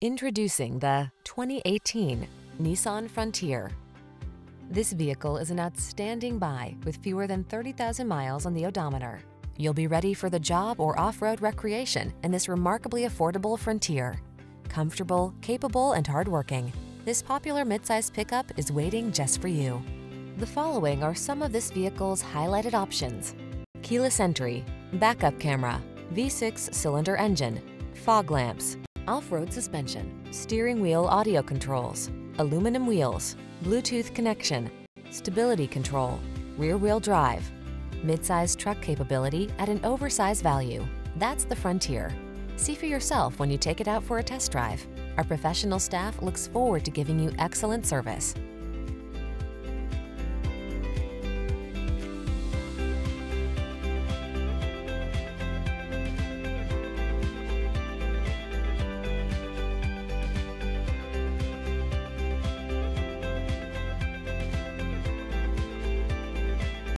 Introducing the 2018 Nissan Frontier. This vehicle is an outstanding buy with fewer than 30,000 miles on the odometer. You'll be ready for the job or off-road recreation in this remarkably affordable Frontier. Comfortable, capable, and hardworking, this popular midsize pickup is waiting just for you. The following are some of this vehicle's highlighted options: keyless entry, backup camera, V6 cylinder engine, fog lamps, off-road suspension, steering wheel audio controls, aluminum wheels, Bluetooth connection, stability control, rear-wheel drive. Midsize truck capability at an oversized value. That's the Frontier. See for yourself when you take it out for a test drive. Our professional staff looks forward to giving you excellent service.